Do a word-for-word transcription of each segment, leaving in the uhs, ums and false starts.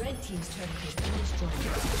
Red team's turret has been destroyed.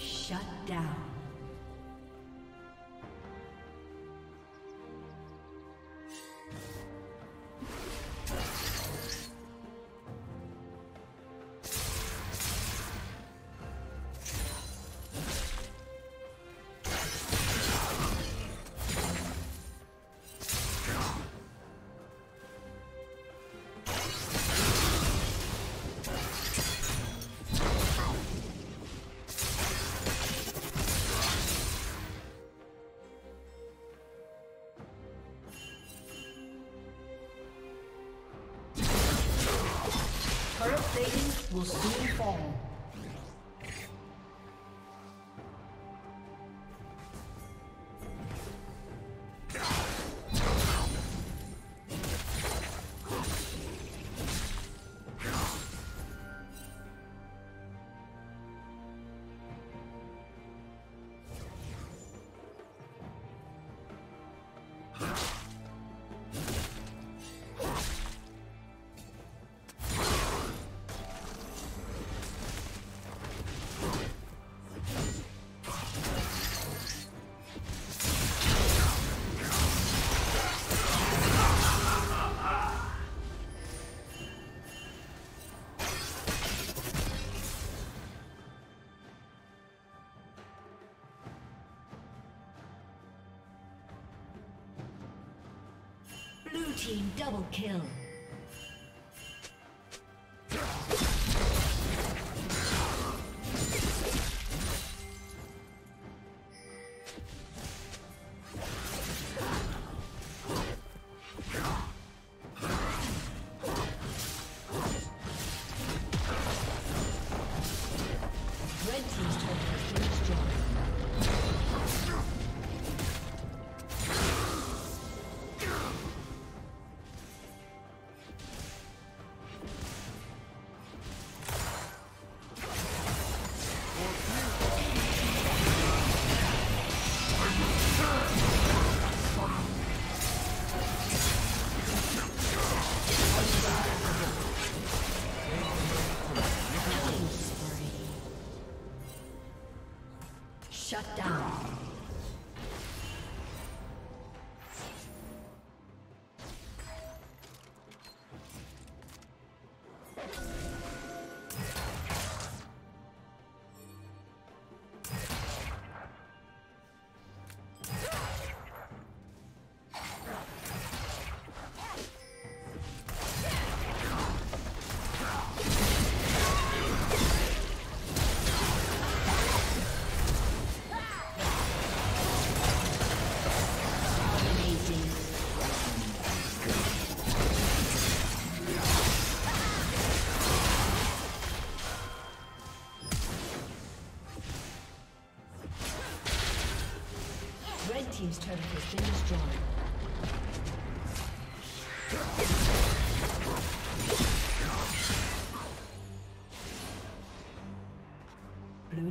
Shut down. Will soon fall. Blue team double kill. Shut down. Team's turret has been destroyed. Blue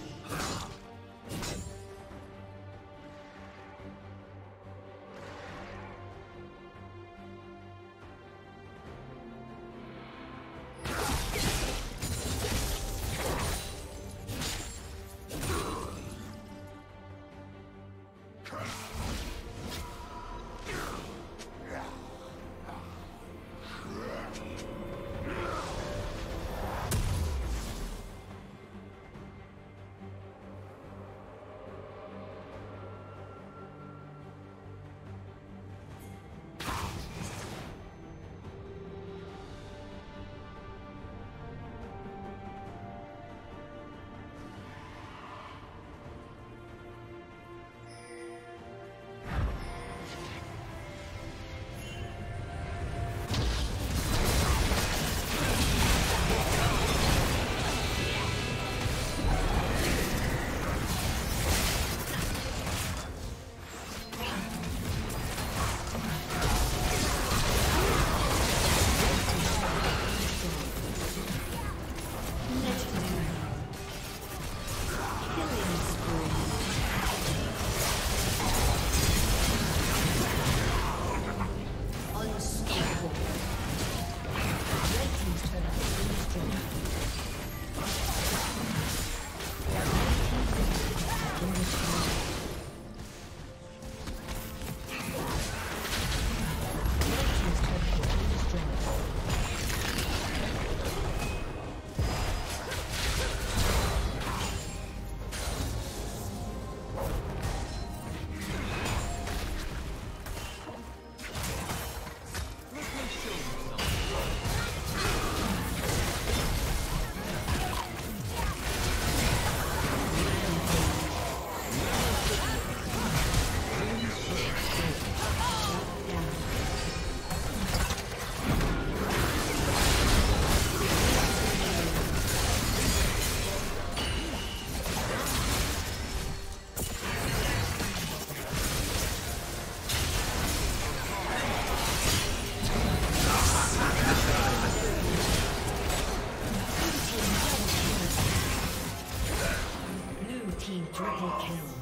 Triple kill.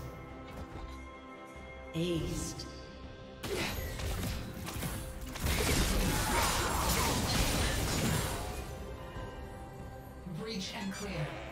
Aced. Breach and clear.